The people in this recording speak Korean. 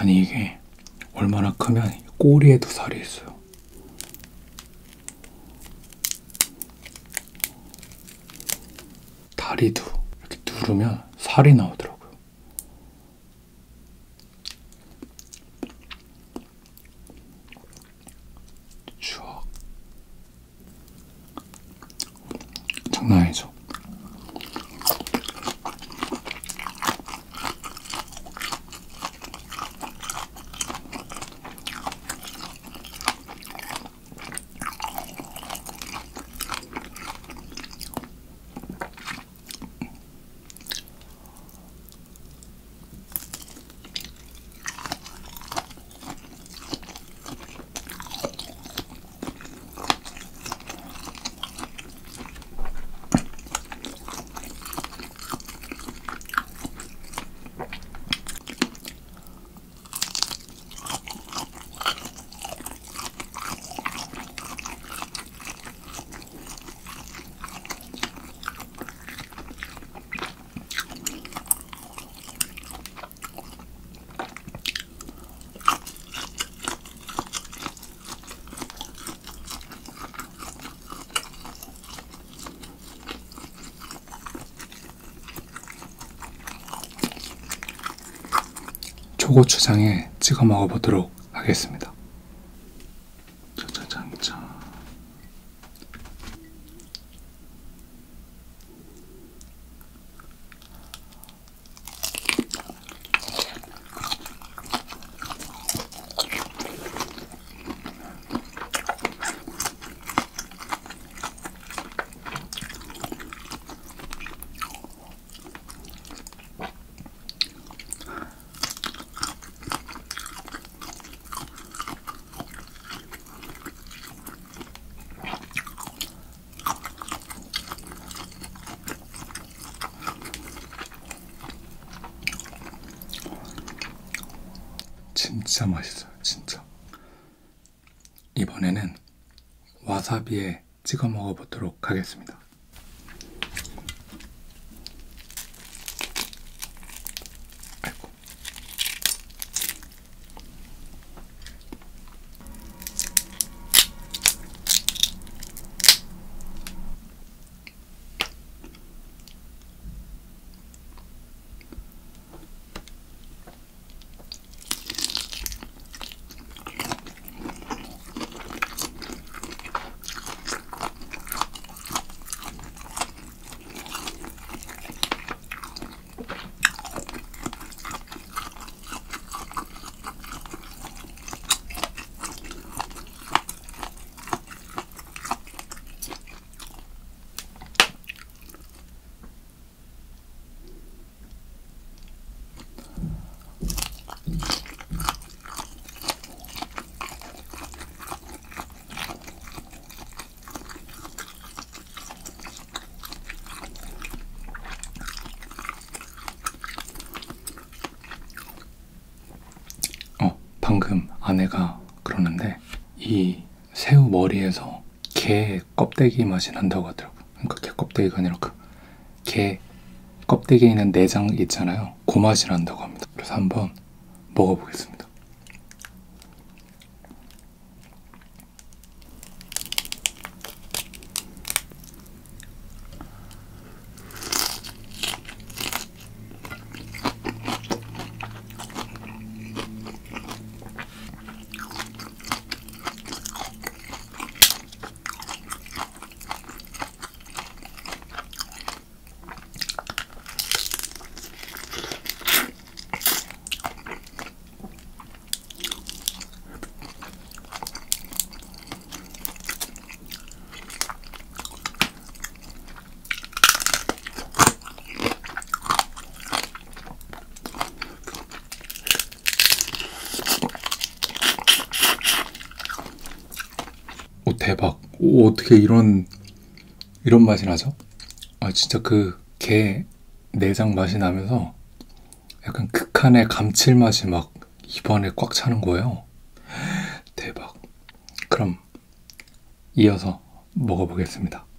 아니 이게 얼마나 크면 꼬리에도 살이 있어요. 다리도 이렇게 누르면 살이 나오더라고요. 추억. 장난 아니죠? 초고추장에 찍어 먹어보도록 하겠습니다. 짜자잔짠. 진짜 맛있어요. 진짜. 이번에는 와사비에 찍어 먹어보도록 하겠습니다. 아이고. 방금 아내가 그러는데 이 새우 머리에서 게 껍데기 맛이 난다고 하더라고요. 그러니까 게 껍데기가 아니라 게 껍데기에 있는 내장 있잖아요. 그 맛이 난다고 합니다. 그래서 한번 먹어보겠습니다. 대박. 오, 어떻게 이런 맛이 나죠? 아 진짜 그 게 내장 맛이 나면서 약간 극한의 감칠맛이 막 입안에 꽉 차는 거예요. 대박. 그럼 이어서 먹어보겠습니다.